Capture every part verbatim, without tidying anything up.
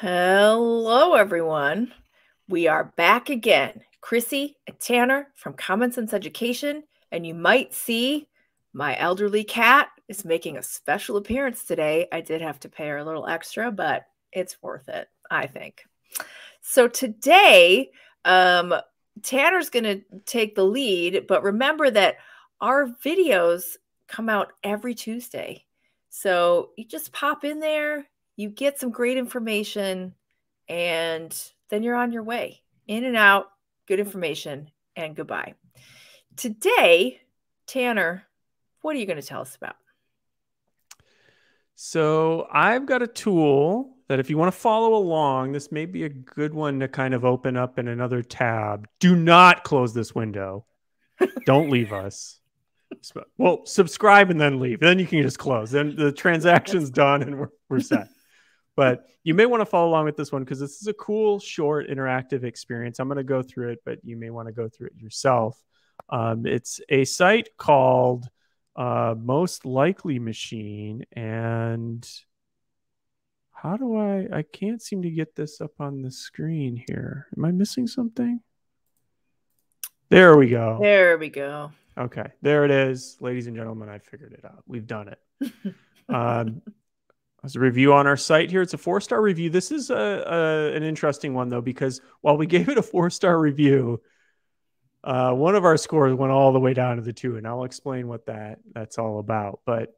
Hello, everyone. We are back again. Chrissy and Tanner from Common Sense Education, and you might see my elderly cat is making a special appearance today. I did have to pay her a little extra, but it's worth it, I think. So today, um, Tanner's going to take the lead, but remember that our videos come out every Tuesday. So you just pop in there. You get some great information, and then you're on your way. In and out, good information, and goodbye. Today, Tanner, what are you going to tell us about? So I've got a tool that if you want to follow along, this may be a good one to kind of open up in another tab. Do not close this window. Don't leave us. Well, subscribe and then leave. Then you can just close. Then the transaction's done, and we're, we're set. But you may want to follow along with this one because this is a cool, short, interactive experience. I'm going to go through it, but you may want to go through it yourself. Um, it's a site called uh, Most Likely Machine. And how do I... I can't seem to get this up on the screen here. Am I missing something? There we go. There we go. Okay. There it is. Ladies and gentlemen, I figured it out. We've done it. Um As a review on our site here, it's a four-star review. This is a, a, an interesting one, though, because while we gave it a four-star review, uh, one of our scores went all the way down to the two, and I'll explain what that, that's all about. But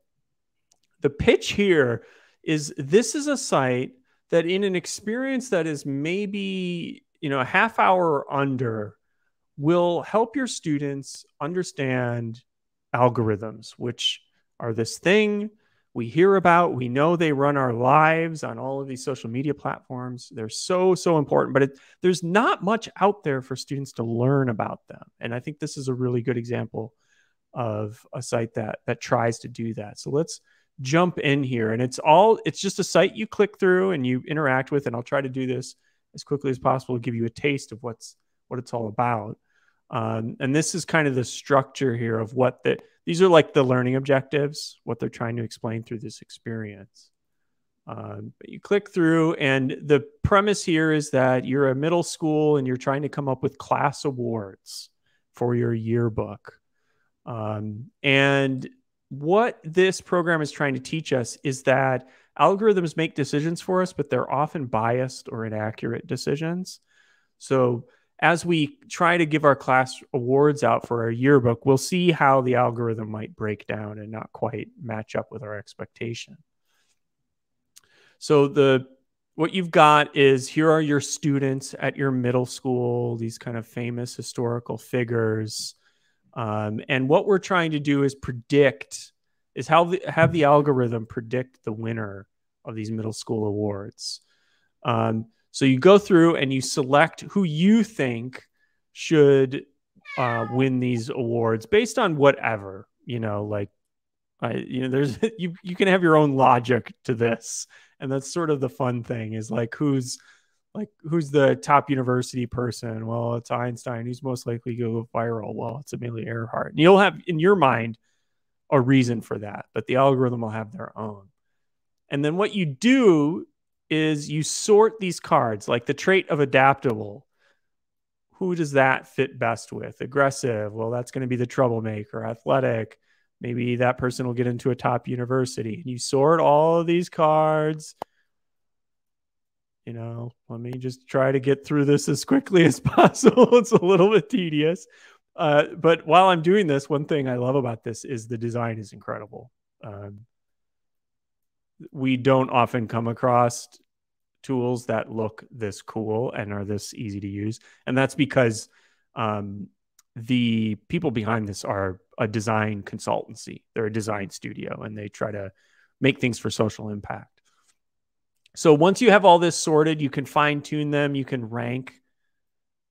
the pitch here is this is a site that in an experience that is maybe, you know, a half hour or under will help your students understand algorithms, which are this thing we hear about, we know they run our lives on all of these social media platforms. They're so, so important, but it, there's not much out there for students to learn about them. And I think this is a really good example of a site that, that tries to do that. So let's jump in here. And it's all, it's just a site you click through and you interact with, and I'll try to do this as quickly as possible to give you a taste of what's, what it's all about. Um, and this is kind of the structure here of what the, these are like the learning objectives, what they're trying to explain through this experience. Um, but you click through, and the premise here is that you're a middle school and you're trying to come up with class awards for your yearbook. Um, and what this program is trying to teach us is that algorithms make decisions for us, but they're often biased or inaccurate decisions. So as we try to give our class awards out for our yearbook, we'll see how the algorithm might break down and not quite match up with our expectation. So the what you've got is here are your students at your middle school, these kind of famous historical figures. Um, and what we're trying to do is predict, is how the, have the algorithm predict the winner of these middle school awards. Um, So you go through and you select who you think should uh, win these awards based on whatever, you know, like, uh, you know, there's, you, you can have your own logic to this. And that's sort of the fun thing is like, who's like, who's the top university person? Well, it's Einstein. Who's most likely to go viral? Well, it's Amelia Earhart. And you'll have in your mind a reason for that, but the algorithm will have their own. And then what you do is you sort these cards, like the trait of adaptable. Who does that fit best with? Aggressive, well, that's going to be the troublemaker. Athletic, maybe that person will get into a top university. And you sort all of these cards. You know, let me just try to get through this as quickly as possible. It's a little bit tedious. Uh, but while I'm doing this, one thing I love about this is the design is incredible. Um, we don't often come across tools that look this cool and are this easy to use. And that's because um, the people behind this are a design consultancy. They're a design studio, and they try to make things for social impact. So once you have all this sorted, you can fine tune them. You can rank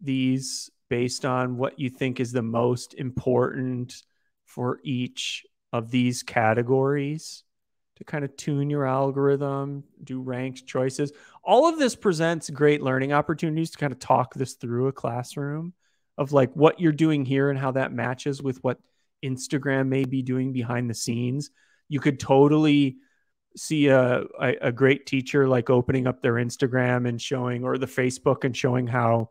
these based on what you think is the most important for each of these categories, to kind of tune your algorithm, do ranked choices. All of this presents great learning opportunities to kind of talk this through a classroom of like what you're doing here and how that matches with what Instagram may be doing behind the scenes. You could totally see a, a great teacher, like opening up their Instagram and showing, or the Facebook and showing how,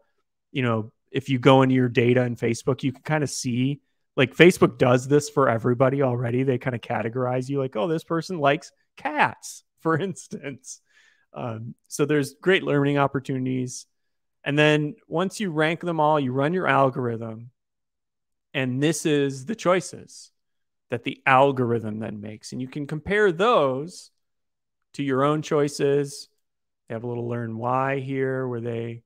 you know, if you go into your data in Facebook, you can kind of see, like, Facebook does this for everybody already. They kind of categorize you like, oh, this person likes cats, for instance. Um, so there's great learning opportunities. And then once you rank them all, you run your algorithm. And this is the choices that the algorithm then makes. And you can compare those to your own choices. They have a little learn why here where they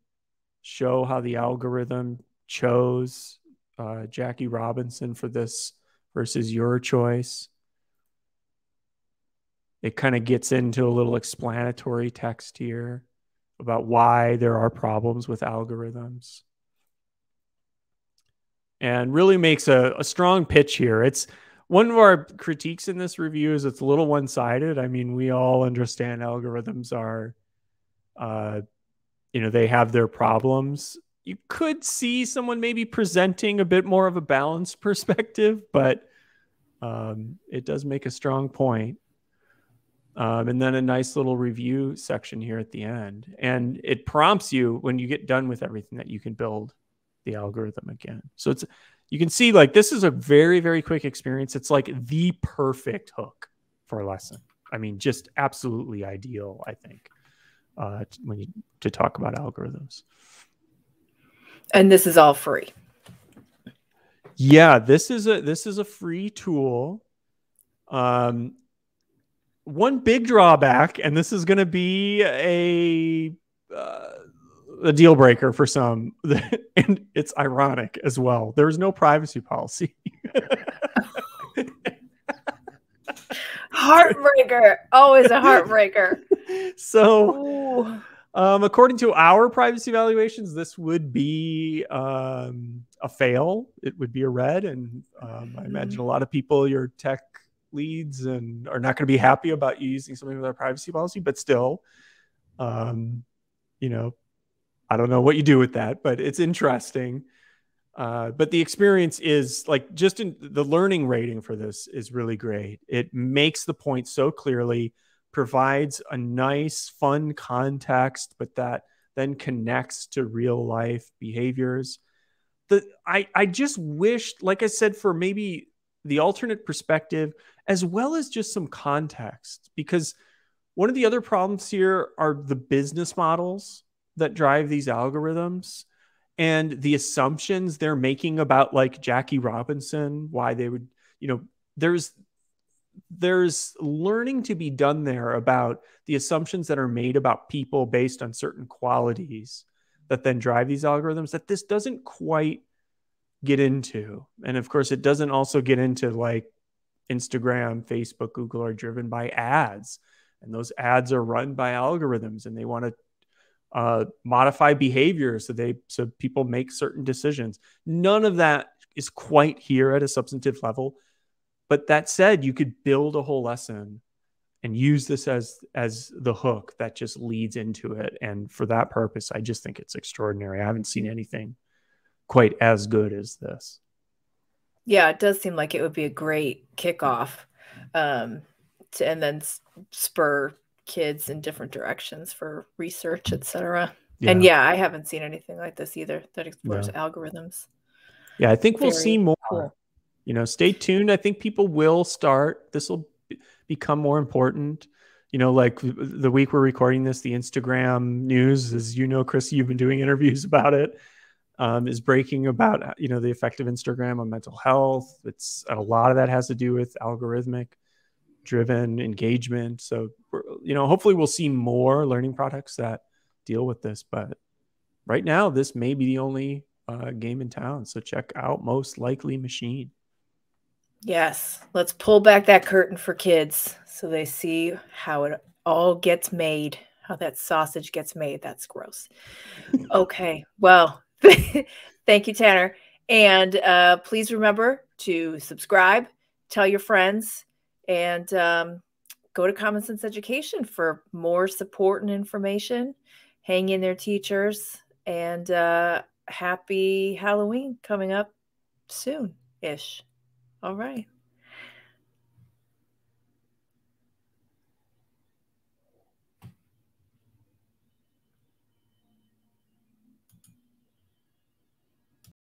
show how the algorithm chose uh, Jackie Robinson for this versus your choice. It kind of gets into a little explanatory text here about why there are problems with algorithms. And really makes a, a strong pitch here. It's one of our critiques in this review is it's a little one-sided. I mean, we all understand algorithms are, uh, you know, they have their problems. You could see someone maybe presenting a bit more of a balanced perspective, but um, it does make a strong point. Um, and then a nice little review section here at the end. And it prompts you when you get done with everything that you can build the algorithm again. So it's, you can see, like, this is a very, very quick experience. It's like the perfect hook for a lesson. I mean, just absolutely ideal, I think, uh, when you to talk about algorithms. And this is all free. Yeah, this is a this is a free tool. Um, one big drawback, and this is going to be a. Uh, a deal breaker for some, and it's ironic as well. There is no privacy policy. Heartbreaker. Always a heartbreaker. So um, according to our privacy evaluations, this would be um, a fail. It would be a red. And um, I imagine a lot of people, your tech leads, and are not going to be happy about you using something with our privacy policy, but still, um, you know, I don't know what you do with that, but it's interesting. Uh, but the experience is, like, just in the learning rating for this is really great. It makes the point so clearly, provides a nice, fun context, but that then connects to real life behaviors. The, I, I just wished, like I said, for maybe the alternate perspective, as well as just some context, because one of the other problems here are the business models that drive these algorithms and the assumptions they're making about, like, Jackie Robinson, why they would, you know, there's, there's learning to be done there about the assumptions that are made about people based on certain qualities that then drive these algorithms that this doesn't quite get into. And of course, it doesn't also get into, like, Instagram, Facebook, Google are driven by ads, and those ads are run by algorithms, and they want to Uh, modify behavior so they so people make certain decisions. None of that is quite here at a substantive level. But that said, you could build a whole lesson and use this as as the hook that just leads into it. And for that purpose, I just think it's extraordinary. I haven't seen anything quite as good as this. Yeah, it does seem like it would be a great kickoff, um, to, and then spur kids in different directions for research, et cetera. Yeah. And yeah, I haven't seen anything like this either that explores yeah. algorithms. Yeah, I think Very we'll see more. Cool. You know, stay tuned. I think people will start. This will become more important. You know, like the week we're recording this, the Instagram news, as you know, Chrissy, you've been doing interviews about it, um, is breaking about, you know, the effect of Instagram on mental health. It's a lot of that has to do with algorithmic driven engagement. So, you know, hopefully we'll see more learning products that deal with this, but right now this may be the only uh, game in town. So check out Most Likely Machine. Yes. Let's pull back that curtain for kids so they see how it all gets made, how that sausage gets made. That's gross. Okay. Well, thank you, Tanner. And uh, please remember to subscribe, tell your friends, and um, go to Common Sense Education for more support and information. Hang in there, teachers. And uh, happy Halloween coming up soon-ish. All right.